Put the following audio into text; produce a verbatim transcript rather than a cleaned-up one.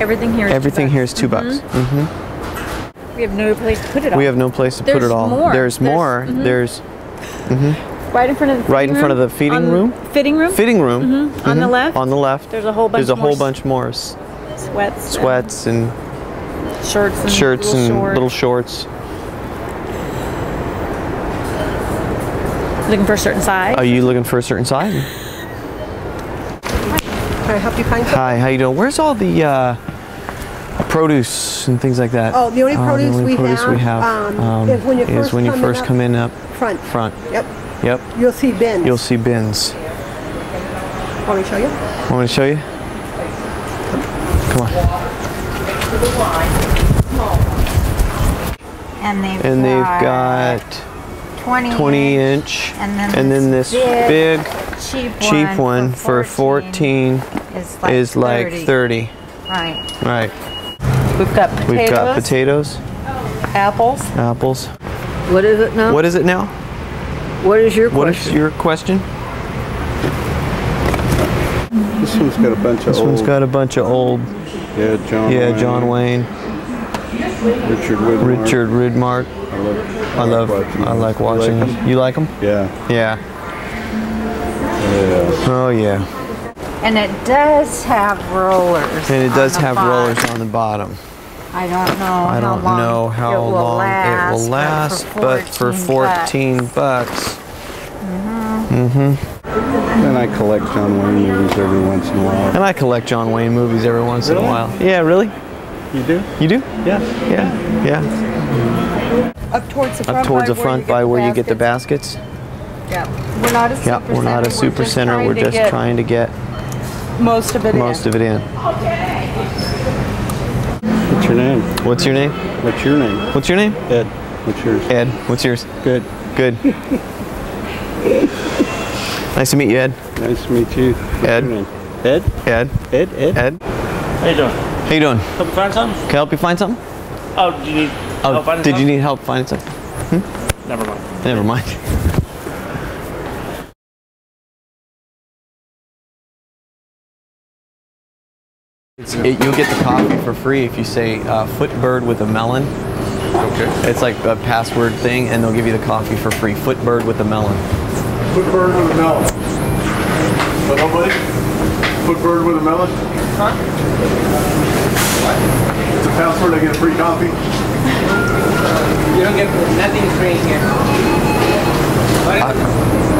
Everything here is Everything here is two bucks. Mm-hmm. Mm-hmm. We have no place to put it all. We have no place to There's put it all. More. There's, There's more. Mm-hmm. There's mm-hmm. right in front of the right in front of the feeding room. Fitting room. Fitting room. Mm-hmm. Mm-hmm. On the left. On the left. There's a whole bunch. There's a whole bunch more. Sweats. Sweats and shirts. And shirts and shorts. Little shorts. Looking for a certain size. Are you looking for a certain size? Can I help you find something? Hi, how you doing? Where's all the uh, produce and things like that? Oh, the only uh, produce, the only we, produce have, we have um, um, is when you first, when you come, first in come in up front. Front. Yep. Yep. You'll see bins. You'll see bins. Want me to show you? Want me to show you? Come on. And they've and they've got. twenty inch, and then, and then this big, big cheap, cheap one for fourteen, for fourteen is, like, is like thirty. Right. Right. We've got potatoes. We've got potatoes. Apples. Apples. What is it now? What is it now? What is your question? What is your question? This one's got a bunch of this old. This one's got a bunch of old. Yeah, John. Yeah, Wayne. John Wayne. Richard Widmark. Richard Widmark. I love, I, I love, like watching, I like watching. You like them? You like them? Yeah. Yeah. Yeah. Oh yeah. And it does have rollers. And it does have bottom. rollers on the bottom. I don't know. I don't how know long how it long last, it will last, but for fourteen, but for fourteen bucks. Mm-hmm. Mm-hmm. And I collect John Wayne movies every once in a while. And I collect John Wayne movies every once really? in a while. Yeah, really? You do? You do? Yeah. Yeah. Yeah. Up towards the front, Up towards by, the front where by where you get the baskets. Yeah. We're not a super yeah, center. We're not a super we're center. Just we're just to trying to get most of it most in. of it in. Okay. What's your name? What's your name? What's your name? What's your name? Ed. What's yours? Ed. What's yours? Good. Good. Nice to meet you, Ed. Nice to meet you. What's Ed. Your name? Ed. Ed. Ed. Ed. Ed. How you doing? How you doing? Help you find something? Can I help you find something? Oh, did you need oh, help finding did something? you need help finding something? Hmm? Never mind. Never mind. It, you'll get the coffee for free if you say uh, Footbird with a melon. Okay. It's like a password thing, and they'll give you the coffee for free. Footbird with a melon. Footbird with a melon. What, nobody? Footbird with a melon? Huh? It's a password, I get a free coffee. You don't get nothing free here. What is it?